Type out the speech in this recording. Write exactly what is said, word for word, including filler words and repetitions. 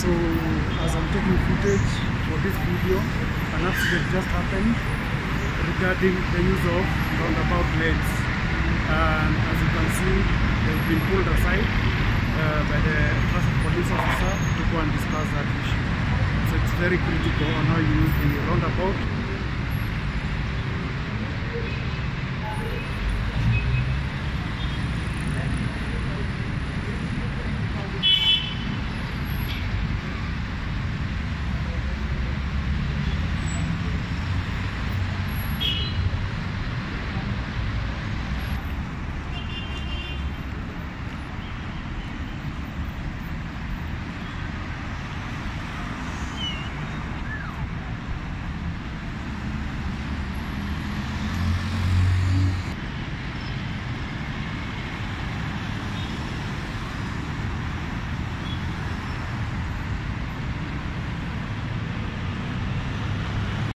So as I'm taking footage for this video, an accident just happened regarding the use of roundabout lanes, and as you can see, they've been pulled aside uh, by the traffic police officer to go and discuss that issue. So it's very critical on how you use the roundabout